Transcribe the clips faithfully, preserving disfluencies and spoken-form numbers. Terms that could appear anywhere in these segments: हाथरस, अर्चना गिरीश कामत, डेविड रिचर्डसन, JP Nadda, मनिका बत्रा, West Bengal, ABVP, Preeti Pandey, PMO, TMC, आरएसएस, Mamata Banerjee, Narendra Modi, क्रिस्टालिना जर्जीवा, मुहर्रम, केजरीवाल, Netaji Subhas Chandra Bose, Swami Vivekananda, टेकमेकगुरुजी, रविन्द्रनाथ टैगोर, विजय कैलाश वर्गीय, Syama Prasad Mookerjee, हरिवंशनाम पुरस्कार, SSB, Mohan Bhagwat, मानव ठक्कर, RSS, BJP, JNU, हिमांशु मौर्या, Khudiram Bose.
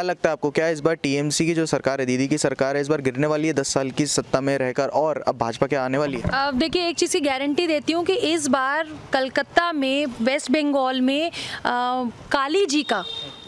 क्या लगता है आपको, क्या इस बार टीएमसी की जो सरकार है, दीदी की सरकार है, इस बार गिरने वाली है दस साल की सत्ता में रहकर, और अब भाजपा के आने वाली है? देखिए, एक चीज़ की गारंटी देती हूँ कि इस बार कलकत्ता में, वेस्ट बंगाल में काली जी का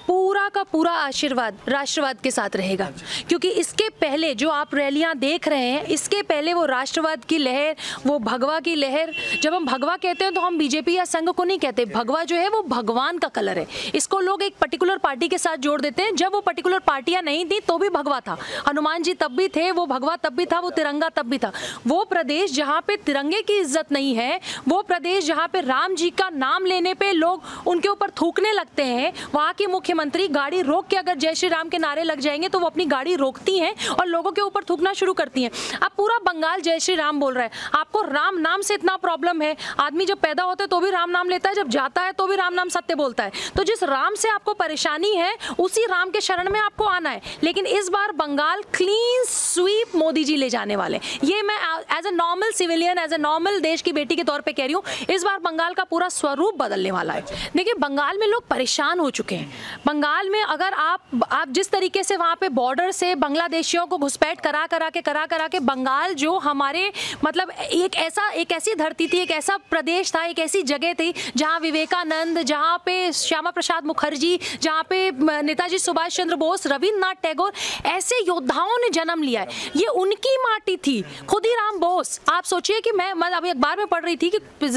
पूरा का पूरा आशीर्वाद राष्ट्रवाद के साथ रहेगा, क्योंकि इसके पहले जो आप रैलियां देख रहे हैं, इसके पहले वो राष्ट्रवाद की लहर, वो भगवा की लहर। जब हम भगवा कहते हैं तो हम बीजेपी या संघ को नहीं कहते, भगवा जो है वो भगवान का कलर है। इसको लोग एक पर्टिकुलर पार्टी के साथ जोड़ देते हैं, जब वो पर्टिकुलर पार्टियाँ नहीं थी तो भी भगवा था, हनुमान जी तब भी थे, वो भगवा तब भी था, वो तिरंगा तब भी था। वो प्रदेश जहाँ पर तिरंगे की इज्जत नहीं है, वो प्रदेश जहाँ पर राम जी का नाम लेने पर लोग उनके ऊपर थूकने लगते हैं, वहाँ की मुख्य मंत्री गाड़ी रोक के अगर जय श्री राम के नारे लग जाएंगे तो वो अपनी गाड़ी रोकती हैं और लोगों के ऊपर थूकना शुरू करती हैं। अब पूरा बंगाल जय श्री राम बोल रहा है। आपको राम नाम से इतना प्रॉब्लम है, आदमी जब पैदा होता है तो भी राम नाम लेता है, जब जाता है तो भी राम नाम सत्य बोलता है। तो जिस राम से आपको परेशानी है, उसी राम के शरण में आपको आना है। लेकिन इस बार बंगाल क्लीन स्वीप मोदी जी ले जाने वाले, ये मैं as a normal civilian, as a normal देश की बेटी के तौर पर कह रही हूँ। इस बार बंगाल का पूरा स्वरूप बदलने वाला है। देखिए, बंगाल में लोग परेशान हो चुके हैं। बंगाल में अगर आप आप जिस तरीके से वहाँ पे बॉर्डर से बांग्लादेशियों को घुसपैठ करा करा के करा करा के बंगाल जो हमारे मतलब एक ऐसा एक ऐसी धरती थी, एक ऐसा प्रदेश था, एक ऐसी जगह थी जहाँ विवेकानंद, जहाँ पे श्यामा प्रसाद मुखर्जी, जहाँ पे नेताजी सुभाष चंद्र बोस, रविन्द्रनाथ टैगोर, ऐसे योद्धाओं ने जन्म लिया है। ये उनकी माटी थी। खुदीराम बोस, आप सोचिए कि मैं मतलब अभी अखबार में पढ़ रही थी कि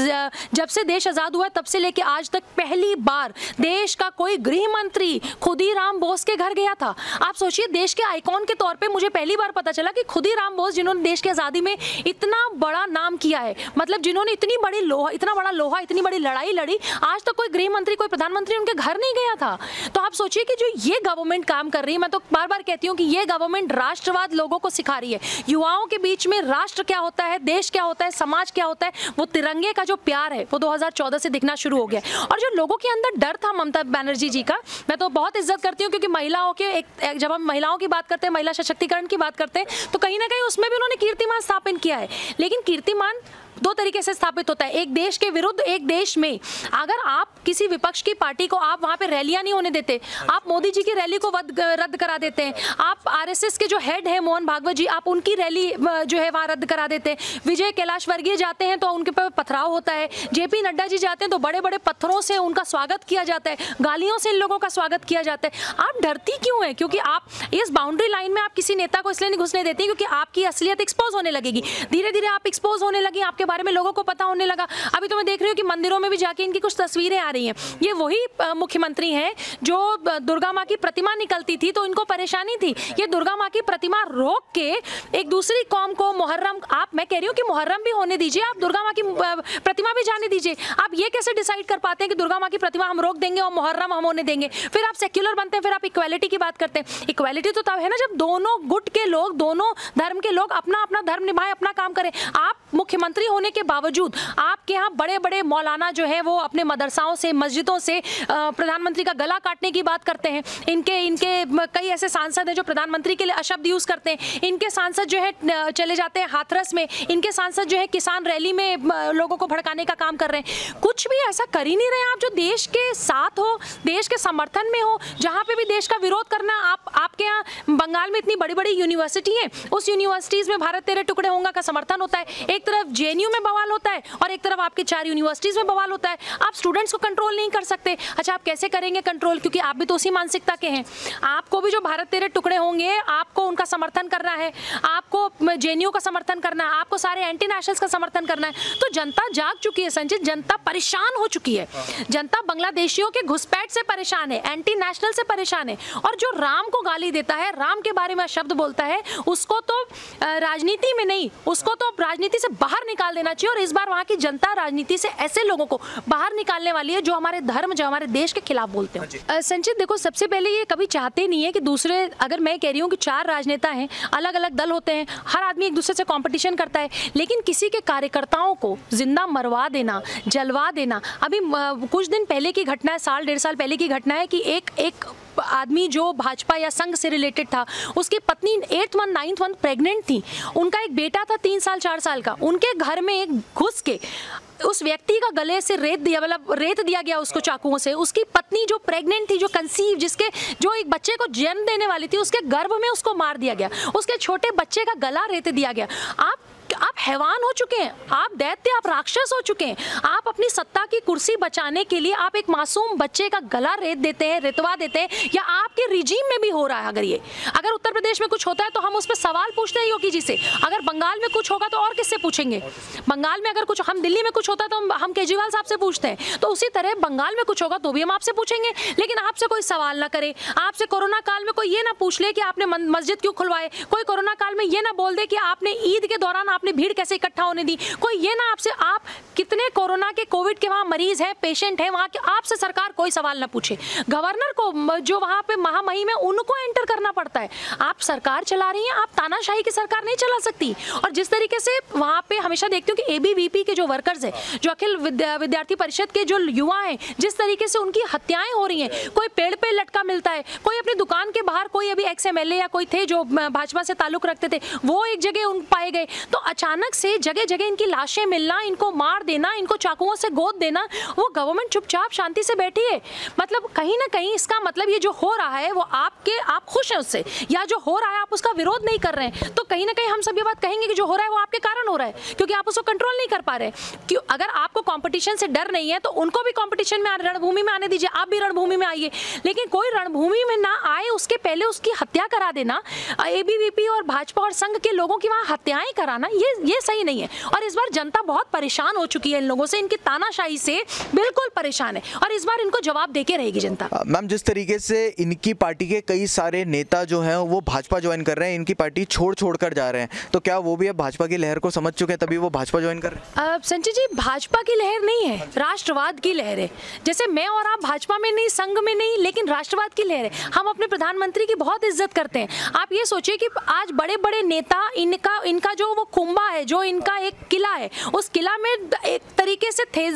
जब से देश आज़ाद हुआ तब से लेके आज तक पहली बार देश का कोई गृह खुदीराम बोस के घर गया था। आप सोचिए, देश के आइकॉन के तौर पे मुझे पहली बार पता चला कि खुदीराम बोस, जिन्होंने देश की आजादी में इतना बड़ा नाम किया है, मतलब जिन्होंने इतनी बड़ी लोहा इतना बड़ा लोहा इतनी बड़ी लड़ाई लड़ी, आज तक कोई गृह मंत्री, कोई प्रधानमंत्री उनके घर नहीं गया था। तो आप सोचिए कि जो ये गवर्नमेंट काम कर रही है, मैं तो बार बार कहती हूँ कि ये गवर्नमेंट राष्ट्रवाद लोगों को सिखा रही है, युवाओं के बीच में राष्ट्र क्या होता है, देश क्या होता है, समाज क्या होता है, वो तिरंगे का जो प्यार है वो दो हजार चौदह से दिखना शुरू हो गया। और जो लोगों के अंदर डर था ममता बनर्जी जी का, मैं तो बहुत इज्जत करती हूँ, क्योंकि महिलाओं के एक, एक जब हम महिलाओं की बात करते हैं, महिला सशक्तिकरण की बात करते हैं, तो कहीं ना कहीं उसमें भी उन्होंने कीर्तिमान स्थापित किया है। लेकिन कीर्तिमान दो तरीके से स्थापित होता है, एक देश के विरुद्ध, एक देश में। अगर आप किसी विपक्ष की पार्टी को आप वहाँ पे रैलियाँ नहीं होने देते, आप मोदी जी की रैली को रद्द करा देते हैं, आप आरएसएस के जो हेड है मोहन भागवत जी, आप उनकी रैली जो है वहाँ रद्द करा देते हैं, विजय कैलाश वर्गीय जाते हैं तो उनके पर पथराव होता है, जेपी नड्डा जी जाते हैं तो बड़े बड़े पत्थरों से उनका स्वागत किया जाता है, गालियों से इन लोगों का स्वागत किया जाता है। आप डरती क्यों है? क्योंकि आप इस बाउंड्री लाइन में आप किसी नेता को इसलिए नहीं घुसने देती क्योंकि आपकी असलियत एक्सपोज होने लगेगी, धीरे धीरे आप एक्सपोज होने लगी, आपके बारे में लोगों को पता होने लगा। अभी तो मैं देख रही हूँ कि मंदिरों में भी जाके इनकी कुछ तस्वीरें आ रही हैं। ये वही मुख्यमंत्री हैं जो दुर्गा माँ की प्रतिमा निकलती थी तो इनको परेशानी थी, ये दुर्गा माँ की प्रतिमा रोक के एक दूसरी कौम को मुहर्रम, आप मैं कह रही हूँ कि मुहर्रम भी होने दीजिए, आप दुर्गा माँ की प्रतिमा भी जाने दीजिए। आप ये कैसे डिसाइड कर पाते हैं कि दुर्गा माँ की प्रतिमा हम रोक देंगे और मुहर्रम हम होने देंगे? फिर आप सेक्युलर बनते हैं, फिर आप इक्वालिटी की बात करते हैं। इक्वालिटी तो तब है ना जब दोनों गुट के लोग, दोनों धर्म के लोग अपना अपना धर्म निभाएं, अपना काम करें। आप मुख्यमंत्री होने के बावजूद आपके यहाँ बड़े बड़े मौलाना जो है वो अपने मदरसाओं से, मस्जिदों से प्रधानमंत्री का गला काटने की बात करते हैं। इनके इनके कई ऐसे सांसद हैं जो प्रधानमंत्री के लिए अशब्द यूज़ करते हैं, इनके सांसद जो है चले जाते हैं हाथरस में, इनके सांसद जो है किसान रैली में लोगों को भड़काने का काम कर रहे हैं। कुछ भी ऐसा कर ही नहीं रहे आप जो देश के साथ हो, देश के समर्थन में हो। जहाँ पे भी देश का विरोध करना, आप आपके यहाँ बंगाल में इतनी बड़ी बड़ी यूनिवर्सिटी हैं, उस यूनिवर्सिटीज़ में भारत तेरे टुकड़े होंगे का समर्थन होता है। एक तरफ जेएनयू में बवाल होता है और एक तरफ आपके चार यूनिवर्सिटीज़ में बवाल होता है। आप स्टूडेंट्स को कंट्रोल नहीं कर सकते। अच्छा, आप कैसे करेंगे कंट्रोल, क्योंकि आप भी तो उसी मानसिकता के हैं। आपको भी जो भारत तेरे टुकड़े होंगे, आपको उनका समर्थन करना है, आपको जेएनयू का समर्थन करना है, आपको सारे एंटी नेशनल्स का समर्थन करना है। तो जनता जाग चुकी है संजीत, जनता परेशान हो चुकी है, जनता बांग्लादेशियों के घुसपैठ से परेशान है, एंटी नेशनल से परेशान है। और जो राम को गाली देता है, राम के बारे में शब्द बोलता है, उसको तो राजनीति में नहीं, उसको तो राजनीति से बाहर निकाल देना चाहिए। और इस बार वहाँ की जनता राजनीति से ऐसे लोगों को बाहर निकालने वाली है जो हमारे धर्म, जो हमारे देश के खिलाफ बोलते हैं। संचित, देखो, सबसे पहले ये कभी चाहते नहीं है कि दूसरे, अगर मैं कह रही हूँ कि चार राजनेता हैं, अलग अलग दल होते हैं, हर आदमी एक दूसरे से कॉम्पिटिशन करता है, लेकिन किसी के कार्यकर्ताओं को जिंदा मरवा देना, जलवा देना। अभी कुछ दिन पहले की घटना है, साल डेढ़ साल पहले की घटना है कि एक एक आदमी जो भाजपा या संघ से रिलेटेड था, उसकी पत्नी eighth month ninth month pregnant थी, उनका एक बेटा था तीन साल चार साल का, उनके घर में एक घुस के उस व्यक्ति का गले से रेत दिया, मतलब रेत दिया गया उसको चाकुओं से। उसकी पत्नी जो प्रेग्नेंट थी, जो कंसीव, जिसके जो एक बच्चे को जन्म देने वाली थी, उसके गर्भ में उसको मार दिया गया, उसके छोटे बच्चे का गला रेत दिया गया। आप आप हैवान हो चुके हैं, आप दैत्य, आप राक्षस हो चुके हैं। आप अपनी सत्ता की कुर्सी बचाने के लिए आप एक मासूम बच्चे का गला रेत देते हैं, रेतवा देते हैं, या आपके रिजीम में भी हो रहा है। अगर ये अगर उत्तर प्रदेश में कुछ होता है तो हम उस पर सवाल पूछते हैं योगी जी से, अगर बंगाल में कुछ होगा तो और किससे पूछेंगे? बंगाल में अगर कुछ, हम दिल्ली में कुछ होता है तो हम, हम केजरीवाल साहब से पूछते हैं, तो उसी तरह बंगाल में कुछ होगा तो भी हम आपसे पूछेंगे। लेकिन आपसे कोई सवाल ना करे, आपसे कोरोना काल में कोई ये ना पूछ ले कि आपने मस्जिद क्यों खुलवाए, कोई कोरोना काल में ये ना बोल दे कि आपने ईद के दौरान आपने भीड़ कैसे इकट्ठा होने दी, कोई ये ना आपसे, आप कितने कोरोना के कोविड के वहाँ मरीज हैं, पेशेंट हैं वहाँ के, आपसे सरकार कोई सवाल ना पूछे। गवर्नर को जो वहाँ पे महामहिम है उनको एंटर करना पड़ता है। आप सरकार चला रही हैं, आप तानाशाही की सरकार नहीं चला सकती। और जिस तरीके से वहाँ पे हमेशा देखती हूँ कि एबीवीपी के जो वर्कर्स हैं, जो अखिल विद्या, विद्यार्थी परिषद के जो युवा हैं, जिस तरीके से उनकी हत्याएं हो रही हैं, कोई पेड़ पे लटका मिलता है, कोई अपनी दुकान के बाहर, कोई अभी एक्स एम एल ए या कोई थे जो भाजपा से ताल्लुक रखते थे, वो एक जगह उन पाए गए। तो अचानक से जगह जगह इनकी लाशें मिलना, इनको मार देना, इनको चाकुओं से गोद देना, वो गवर्नमेंट चुपचाप शांति से बैठी है। मतलब कहीं ना कहीं इसका मतलब ये जो हो रहा है वो आपके, आप खुश हैं उससे, या जो हो रहा है आप उसका विरोध नहीं कर रहे हैं। तो कहीं ना कहीं हम सब ये बात कहेंगे कि जो हो रहा है वो आपके कारण हो रहा है, क्योंकि आप उसको कंट्रोल नहीं कर पा रहे। क्यों? अगर आपको कॉम्पिटिशन से डर नहीं है तो उनको भी कॉम्पिटिशन में, रणभूमि में आने दीजिए, आप भी रणभूमि में आइए। लेकिन कोई रणभूमि में ना आए उसके पहले उसकी हत्या करा देना, एबीवीपी और भाजपा और संघ के लोगों की वहाँ हत्याएं कराना, ये ये सही नहीं है। और इस बार जनता बहुत परेशान हो चुकी है इन लोगों से, इनकी तानाशाही से बिल्कुल परेशान है, और इस बार इनको जवाब देके रहेगी जनता। मैम, जिस तरीके से इनकी पार्टी के कई सारे नेता जो हैं वो भाजपा ज्वाइन कर रहे हैं, इनकी पार्टी छोड़ छोड़ कर जा रहे हैं, तो क्या वो भी अब भाजपा की लहर को समझ चुके हैं तभी वो भाजपा ज्वाइन कर रहे हैं? संजय जी, भाजपा की लहर नहीं है, राष्ट्रवाद की लहर है। जैसे मैं और आप भाजपा में नहीं, संघ में नहीं, लेकिन राष्ट्रवाद की लहर है। हम अपने प्रधानमंत्री की बहुत इज्जत करते हैं। आप ये सोचिए कि आज बड़े बड़े नेता, इनका इनका जो वो कुंभा है, जो इनका एक किला है, उस किला में एक तरीके से ठेस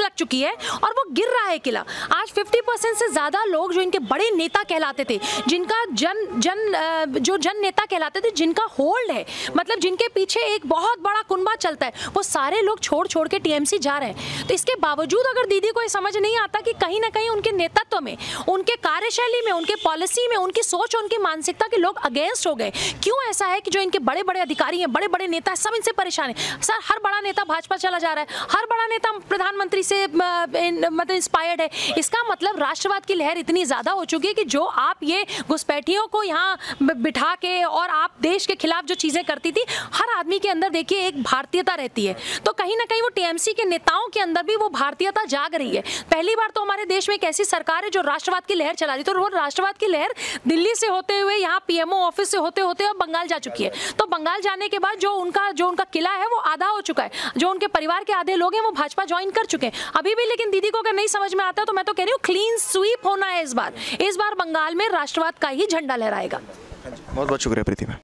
लग चुकी है और वो गिर रहा है किला। आज पचास परसेंट से ज़्यादा लोग जो इनके बड़े नेता कहलाते थे, जिनका जन जन जो जन नेता कहलाते थे, जिनका होल्ड है, मतलब जिनके पीछे एक बहुत बड़ा कुनबा चलता है, वो सारे लोग छोड़ छोड़ के टीएमसी जा रहे हैं। तो इसके बावजूद अगर दीदी को ये समझ नहीं आता कि कहीं ना कहीं उनके नेतृत्व में, उनके कार्यशैली में, उनके पॉलिसी में, उनकी सोच, उनकी मानसिकता के लोग अगेंस्ट हो गए। क्यों ऐसा है कि जो इनके बड़े बड़े अधिकारी हैं, बड़े बड़े नेता, सब इनसे परेशान है। सर, हर बड़ा नेता भाजपा चला जा रहा है, हर बड़ा नेता प्रधानमंत्री से मतलब इंस्पायर्ड है। इसका मतलब राष्ट्रवाद की लहर इतनी ज़्यादा हो चुकी है कि जो आप ये घुसपैठियों को यहाँ बिठा के और आप देश के खिलाफ जो चीज़ें करती थी, हर आदमी के अंदर देखिए एक भारतीयता रहती है। तो कहीं ना कहीं वो टीएमसी के नेताओं के अंदर भी वो भारतीयता जाग रही है। पहली बार तो हमारे देश में एक ऐसी सरकार है जो राष्ट्रवाद की लहर चला रही है। तो वो राष्ट्रवाद की लहर दिल्ली से होते हुए यहाँ पीएमओ ऑफिस से होते होते अब बंगाल जा चुकी है। तो बंगाल जाने के बाद जो उनका जो उनका किला है वो आधा हो चुका है, जो उनके परिवार के आधे लोग हैं वो भाजपा ज्वाइन कर चुके हैं अभी भी। लेकिन दीदी को अगर नहीं समझ में आता तो मैं तो कह रही हूँ क्लीन स्वीप होना है इस बार। इस बार बंगाल में राष्ट्रवाद का ही झंडा लहराएगा। बहुत बहुत शुक्रिया प्रीति।